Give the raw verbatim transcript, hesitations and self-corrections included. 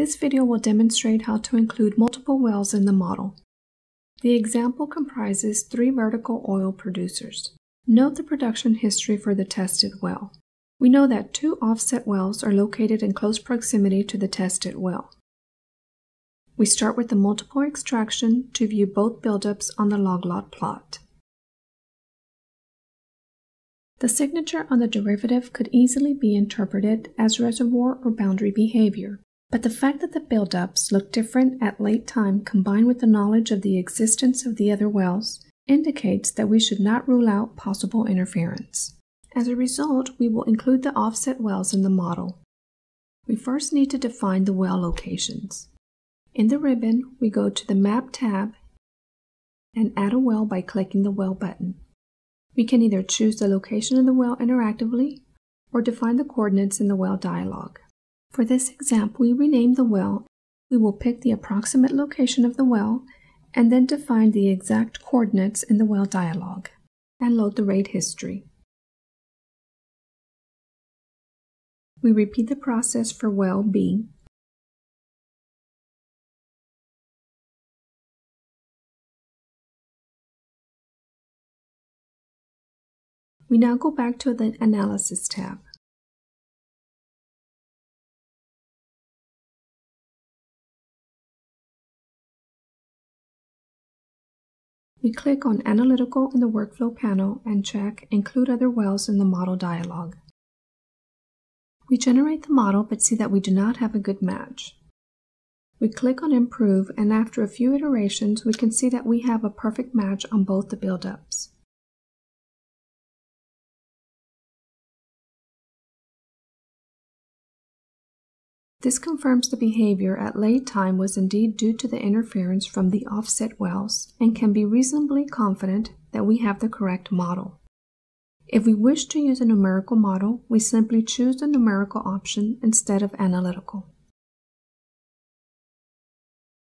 This video will demonstrate how to include multiple wells in the model. The example comprises three vertical oil producers. Note the production history for the tested well. We know that two offset wells are located in close proximity to the tested well. We start with the multiple extraction to view both buildups on the loglot plot. The signature on the derivative could easily be interpreted as reservoir or boundary behavior, but the fact that the buildups look different at late time combined with the knowledge of the existence of the other wells indicates that we should not rule out possible interference. As a result, we will include the offset wells in the model. We first need to define the well locations. In the ribbon, we go to the Map tab and add a well by clicking the Well button. We can either choose the location of the well interactively or define the coordinates in the well dialog. For this example, we rename the well. We will pick the approximate location of the well and then define the exact coordinates in the well dialog and load the rate history. We repeat the process for well B. We now go back to the Analysis tab. We click on Analytical in the Workflow panel and check Include Other Wells in the Model dialog. We generate the model but see that we do not have a good match. We click on Improve, and after a few iterations we can see that we have a perfect match on both the buildups. This confirms the behavior at late time was indeed due to the interference from the offset wells and can be reasonably confident that we have the correct model. If we wish to use a numerical model, we simply choose the numerical option instead of analytical.